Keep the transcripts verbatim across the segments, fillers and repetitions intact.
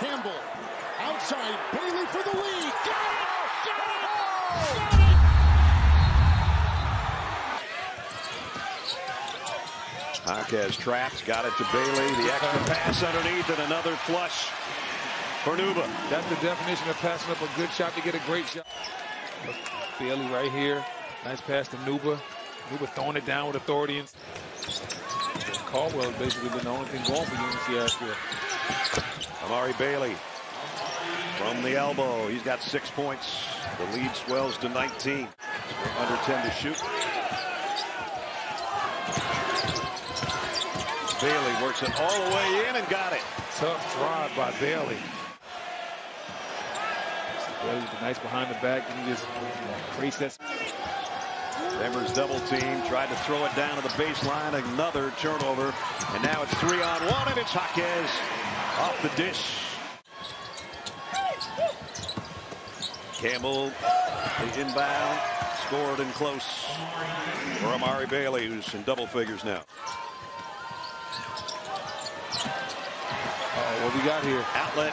Campbell, outside, Bailey for the lead. Got it! Got it! Got it! Jaquez traps, got it to Bailey. The extra pass underneath and another flush for Nuba. That's the definition of passing up a good shot to get a great shot. Look, Bailey right here. Nice pass to Nuba. Nuba throwing it down with authority. And Caldwell has basically been the only thing going for U N C Asheville. Amari Bailey from the elbow. He's got six points. The lead swells to nineteen. Under ten to shoot. Bailey works it all the way in and got it. Tough drive by Bailey. Bailey's nice behind the back. He just creates that. Denver's double team tried to throw it down to the baseline. Another turnover. And now it's three on one, and it's Jaquez off the dish. Campbell, the inbound, scored and close for Amari Bailey, who's in double figures now. Uh-oh, what we got here? Outlet.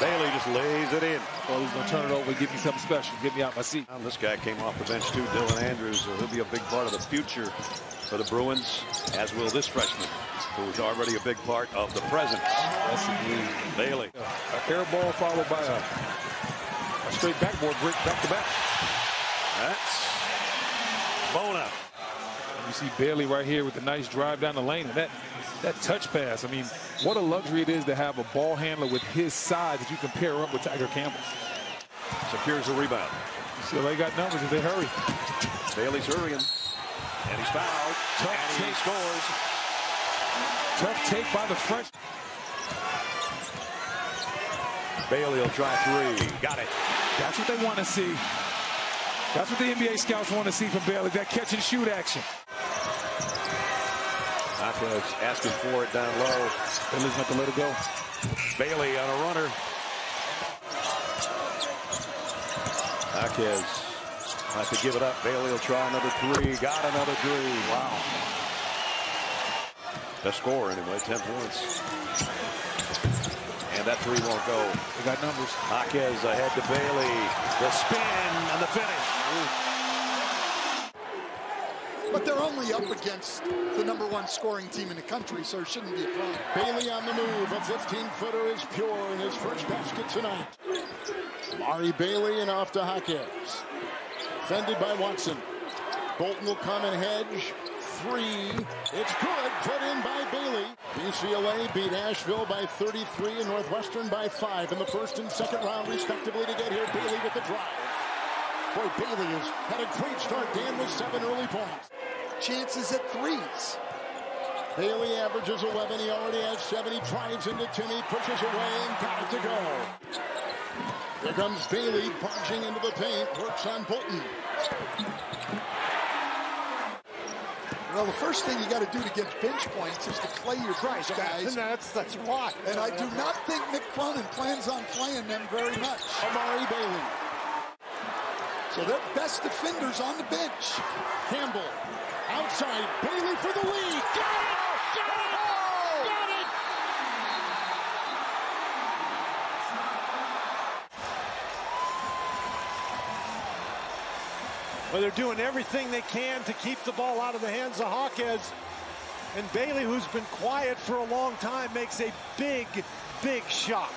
Bailey just lays it in. Well, he's going to turn it over and give me something special. Get me out my seat. Now, this guy came off the bench, too, Dylan Andrews. So he'll be a big part of the future for the Bruins, as will this freshman, who is already a big part of the present. That's indeed. Bailey. Uh, an air ball followed by a, a straight backboard brick back to back. That's Bona. You see Bailey right here with a nice drive down the lane. And that, that touch pass, I mean, what a luxury it is to have a ball handler with his size that you can pair up with Tiger Campbell. Secures the rebound. So they got numbers if they hurry. Bailey's hurrying. And he's fouled. Tough and take. He scores. Tough take by the freshman. Bailey will try three. Got it. That's what they want to see. That's what the N B A scouts want to see from Bailey, that catch-and-shoot action. Hawkins asking for it down low. Bailey's not to let it go. Bailey on a runner. Hawkins not to give it up. Bailey will try another three. Got another three. Wow. Best score, anyway, ten points. And that three won't go. They got numbers. Jaquez ahead to Bailey. The spin and the finish. But they're only up against the number one scoring team in the country, so it shouldn't be a problem. Bailey on the move. A fifteen-footer is pure in his first basket tonight. Amari Bailey and off to Jaquez. Defended by Watson. Bolton will come and hedge. Three. It's good. Put in by Bailey. U C L A beat Asheville by thirty-three and Northwestern by five in the first and second round, respectively, to get here. Bailey with the drive. Boy, Bailey has had a great start, Dan, with seven early points. Chances at threes. Bailey averages eleven. He already has seven. He drives into Timmy, pushes away, and got it to go. Here comes Bailey, punching into the paint. Works on Bolton. Well, the first thing you got to do to get bench points is to play your guys, guys. That's, that's why. And I do not think McCronin plans on playing them very much. Amari Bailey. So they're best defenders on the bench. Campbell outside. Bailey for the lead. Got it! Got it! Got it! Well, they're doing everything they can to keep the ball out of the hands of Hawkins. And Bailey, who's been quiet for a long time, makes a big, big shot.